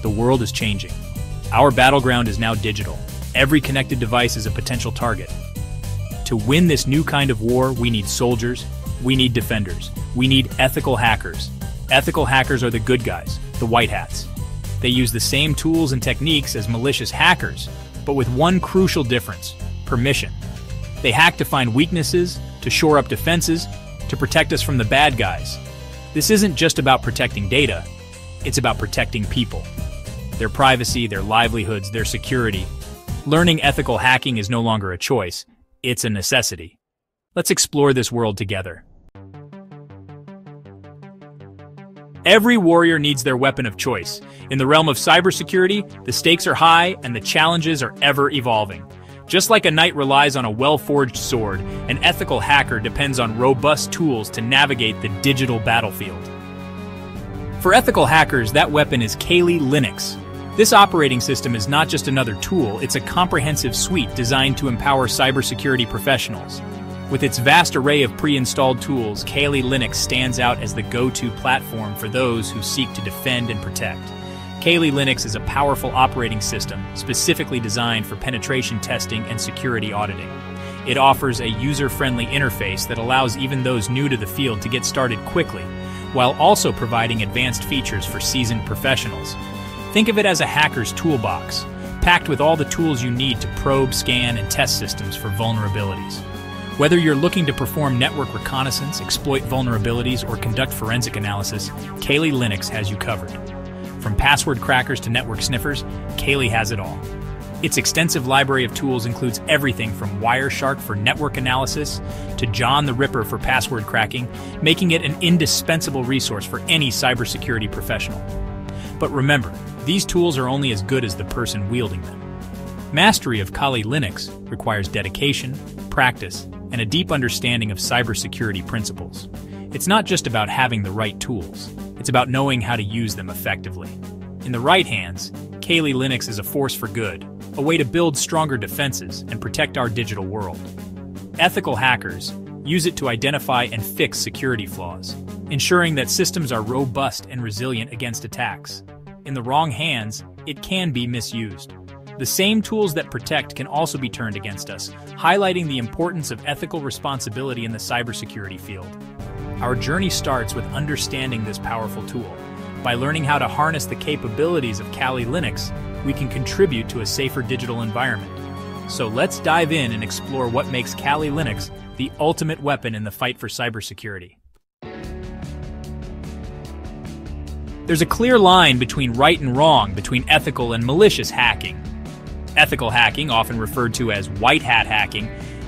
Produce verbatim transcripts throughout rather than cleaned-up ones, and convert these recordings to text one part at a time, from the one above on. The world is changing. Our battleground is now digital. Every connected device is a potential target. To win this new kind of war, we need soldiers, we need defenders, we need ethical hackers. Ethical hackers are the good guys, the white hats. They use the same tools and techniques as malicious hackers, but with one crucial difference: permission. They hack to find weaknesses, to shore up defenses, to protect us from the bad guys. This isn't just about protecting data, it's about protecting people. Their privacy, their livelihoods, their security. Learning ethical hacking is no longer a choice. It's a necessity. Let's explore this world together. Every warrior needs their weapon of choice. In the realm of cybersecurity, the stakes are high and the challenges are ever evolving. Just like a knight relies on a well-forged sword, an ethical hacker depends on robust tools to navigate the digital battlefield. For ethical hackers, that weapon is Kali Linux. This operating system is not just another tool, it's a comprehensive suite designed to empower cybersecurity professionals. With its vast array of pre-installed tools, Kali Linux stands out as the go-to platform for those who seek to defend and protect. Kali Linux is a powerful operating system specifically designed for penetration testing and security auditing. It offers a user-friendly interface that allows even those new to the field to get started quickly, while also providing advanced features for seasoned professionals. Think of it as a hacker's toolbox, packed with all the tools you need to probe, scan, and test systems for vulnerabilities. Whether you're looking to perform network reconnaissance, exploit vulnerabilities, or conduct forensic analysis, Kali Linux has you covered. From password crackers to network sniffers, Kali has it all. Its extensive library of tools includes everything from Wireshark for network analysis to John the Ripper for password cracking, making it an indispensable resource for any cybersecurity professional. But remember, these tools are only as good as the person wielding them. Mastery of Kali Linux requires dedication, practice, and a deep understanding of cybersecurity principles. It's not just about having the right tools, it's about knowing how to use them effectively. In the right hands, Kali Linux is a force for good, a way to build stronger defenses and protect our digital world. Ethical hackers use it to identify and fix security flaws, ensuring that systems are robust and resilient against attacks. In the wrong hands, it can be misused. The same tools that protect can also be turned against us, highlighting the importance of ethical responsibility in the cybersecurity field. Our journey starts with understanding this powerful tool. By learning how to harness the capabilities of Kali Linux, we can contribute to a safer digital environment. So let's dive in and explore what makes Kali Linux the ultimate weapon in the fight for cybersecurity. There's a clear line between right and wrong, between ethical and malicious hacking. Ethical hacking, often referred to as white hat hacking,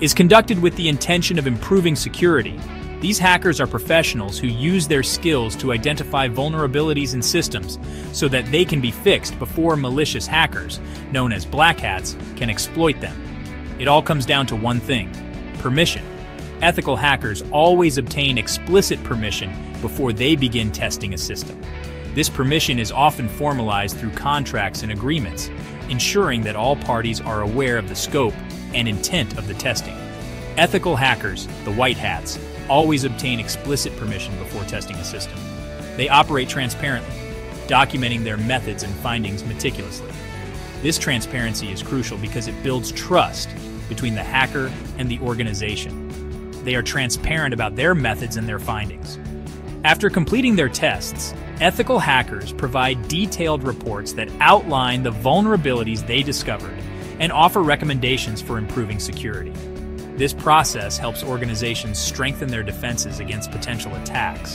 is conducted with the intention of improving security. These hackers are professionals who use their skills to identify vulnerabilities in systems so that they can be fixed before malicious hackers, known as black hats, can exploit them. It all comes down to one thing: permission. Ethical hackers always obtain explicit permission before they begin testing a system. This permission is often formalized through contracts and agreements, ensuring that all parties are aware of the scope and intent of the testing. Ethical hackers, the white hats, always obtain explicit permission before testing a system. They operate transparently, documenting their methods and findings meticulously. This transparency is crucial because it builds trust between the hacker and the organization. They are transparent about their methods and their findings. After completing their tests, ethical hackers provide detailed reports that outline the vulnerabilities they discovered and offer recommendations for improving security. This process helps organizations strengthen their defenses against potential attacks.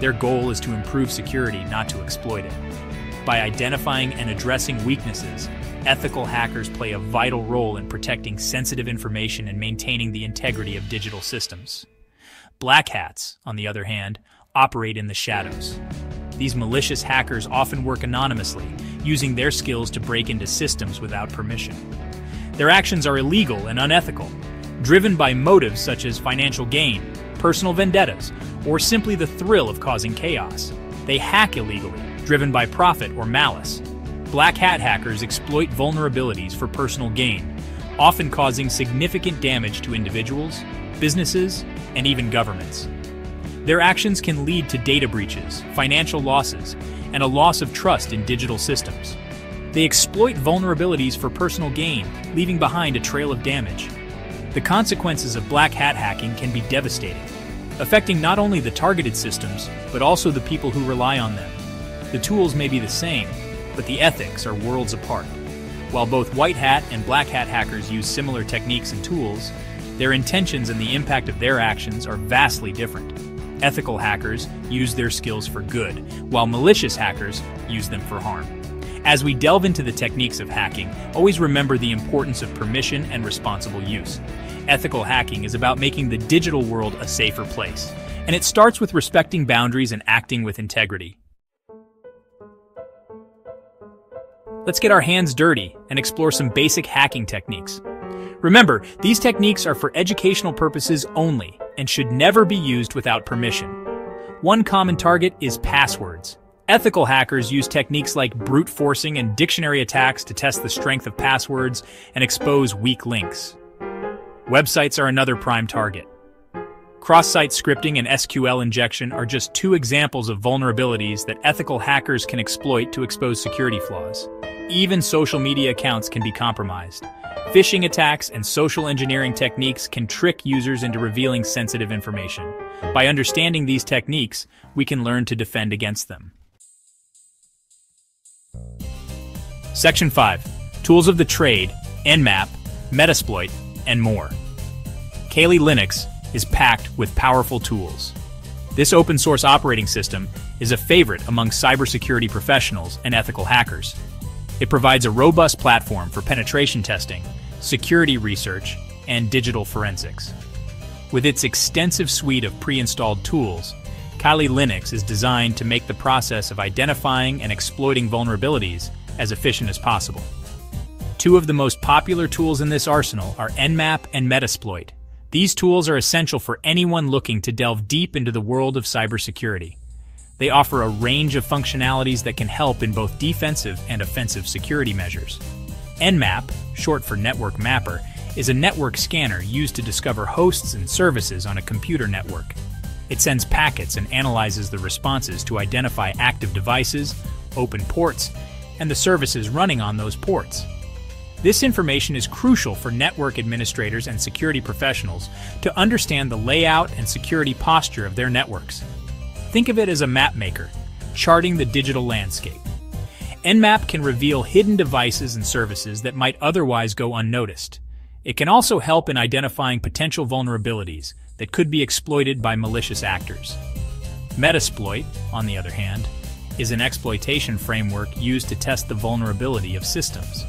Their goal is to improve security, not to exploit it. By identifying and addressing weaknesses, ethical hackers play a vital role in protecting sensitive information and maintaining the integrity of digital systems. Black hats, on the other hand, operate in the shadows. These malicious hackers often work anonymously, using their skills to break into systems without permission. Their actions are illegal and unethical, driven by motives such as financial gain, personal vendettas, or simply the thrill of causing chaos. They hack illegally, driven by profit or malice. Black hat hackers exploit vulnerabilities for personal gain, often causing significant damage to individuals, businesses, and even governments. Their actions can lead to data breaches, financial losses, and a loss of trust in digital systems. They exploit vulnerabilities for personal gain, leaving behind a trail of damage. The consequences of black hat hacking can be devastating, affecting not only the targeted systems, but also the people who rely on them. The tools may be the same, but the ethics are worlds apart. While both white hat and black hat hackers use similar techniques and tools, their intentions and the impact of their actions are vastly different. Ethical hackers use their skills for good, while malicious hackers use them for harm. As we delve into the techniques of hacking, always remember the importance of permission and responsible use. Ethical hacking is about making the digital world a safer place, and it starts with respecting boundaries and acting with integrity. Let's get our hands dirty and explore some basic hacking techniques. Remember, these techniques are for educational purposes only and should never be used without permission. One common target is passwords. Ethical hackers use techniques like brute forcing and dictionary attacks to test the strength of passwords and expose weak links. Websites are another prime target. Cross-site scripting and S Q L injection are just two examples of vulnerabilities that ethical hackers can exploit to expose security flaws. Even social media accounts can be compromised. Phishing attacks and social engineering techniques can trick users into revealing sensitive information. By understanding these techniques, we can learn to defend against them. Section five. Tools of the Trade, Nmap, Metasploit, and more. Kali Linux is packed with powerful tools. This open-source operating system is a favorite among cybersecurity professionals and ethical hackers. It provides a robust platform for penetration testing, security research, and digital forensics. With its extensive suite of pre-installed tools, Kali Linux is designed to make the process of identifying and exploiting vulnerabilities as efficient as possible. Two of the most popular tools in this arsenal are Nmap and Metasploit. These tools are essential for anyone looking to delve deep into the world of cybersecurity. They offer a range of functionalities that can help in both defensive and offensive security measures. Nmap, short for Network Mapper, is a network scanner used to discover hosts and services on a computer network. It sends packets and analyzes the responses to identify active devices, open ports, and the services running on those ports. This information is crucial for network administrators and security professionals to understand the layout and security posture of their networks. Think of it as a map maker, charting the digital landscape. Nmap can reveal hidden devices and services that might otherwise go unnoticed. It can also help in identifying potential vulnerabilities that could be exploited by malicious actors. Metasploit, on the other hand, is an exploitation framework used to test the vulnerability of systems.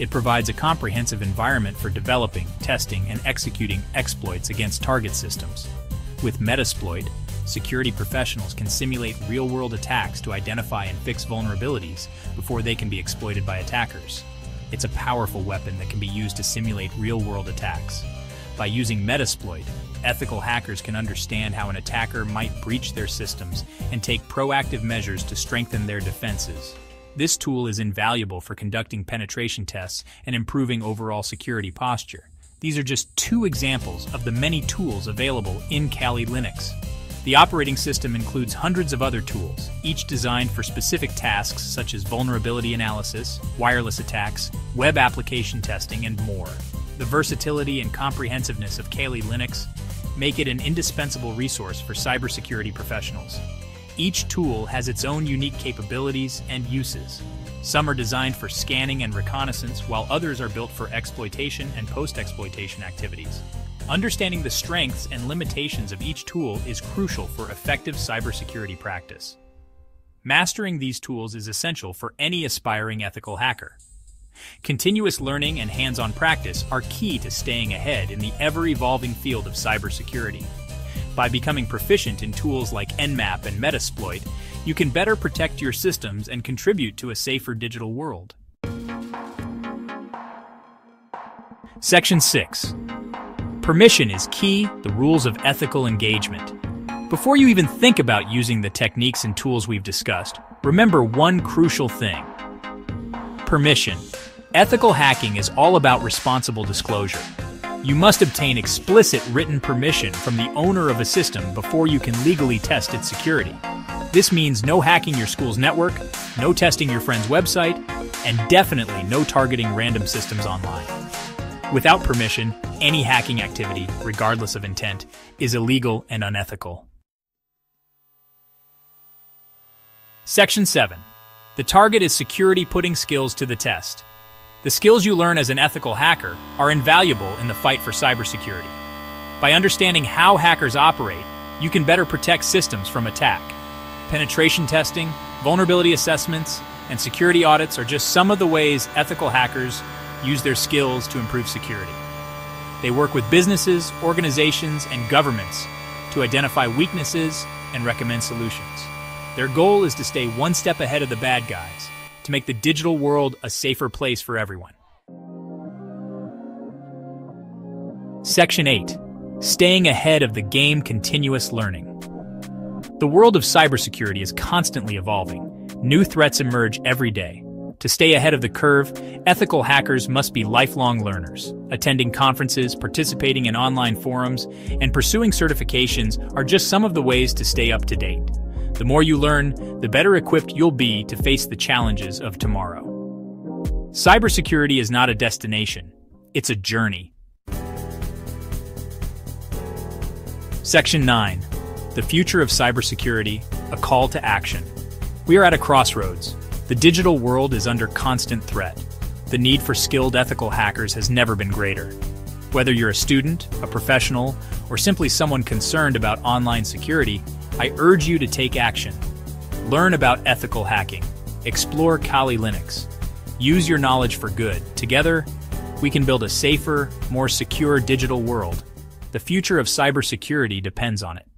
It provides a comprehensive environment for developing, testing, and executing exploits against target systems. With Metasploit, security professionals can simulate real-world attacks to identify and fix vulnerabilities before they can be exploited by attackers. It's a powerful weapon that can be used to simulate real-world attacks. By using Metasploit, ethical hackers can understand how an attacker might breach their systems and take proactive measures to strengthen their defenses. This tool is invaluable for conducting penetration tests and improving overall security posture. These are just two examples of the many tools available in Kali Linux. The operating system includes hundreds of other tools, each designed for specific tasks such as vulnerability analysis, wireless attacks, web application testing, and more. The versatility and comprehensiveness of Kali Linux make it an indispensable resource for cybersecurity professionals. Each tool has its own unique capabilities and uses. Some are designed for scanning and reconnaissance, while others are built for exploitation and post-exploitation activities. Understanding the strengths and limitations of each tool is crucial for effective cybersecurity practice. Mastering these tools is essential for any aspiring ethical hacker. Continuous learning and hands-on practice are key to staying ahead in the ever-evolving field of cybersecurity. By becoming proficient in tools like Nmap and Metasploit, you can better protect your systems and contribute to a safer digital world. Section six. Permission is key, the rules of ethical engagement. Before you even think about using the techniques and tools we've discussed, remember one crucial thing. Permission. Ethical hacking is all about responsible disclosure. You must obtain explicit written permission from the owner of a system before you can legally test its security. This means no hacking your school's network, no testing your friend's website, and definitely no targeting random systems online. Without permission, any hacking activity, regardless of intent, is illegal and unethical. Section seven. The target is security putting skills to the test. The skills you learn as an ethical hacker are invaluable in the fight for cybersecurity. By understanding how hackers operate, you can better protect systems from attack. Penetration testing, vulnerability assessments, and security audits are just some of the ways ethical hackers use their skills to improve security. They work with businesses, organizations, and governments to identify weaknesses and recommend solutions. Their goal is to stay one step ahead of the bad guys, to make the digital world a safer place for everyone. Section eight. Staying ahead of the game, continuous learning. The world of cybersecurity is constantly evolving. New threats emerge every day. To stay ahead of the curve, ethical hackers must be lifelong learners. Attending conferences, participating in online forums, and pursuing certifications are just some of the ways to stay up to date. The more you learn, the better equipped you'll be to face the challenges of tomorrow. Cybersecurity is not a destination, it's a journey. Section nine. The future of cybersecurity, a call to action. We are at a crossroads. The digital world is under constant threat. The need for skilled ethical hackers has never been greater. Whether you're a student, a professional, or simply someone concerned about online security, I urge you to take action. Learn about ethical hacking. Explore Kali Linux. Use your knowledge for good. Together, we can build a safer, more secure digital world. The future of cybersecurity depends on it.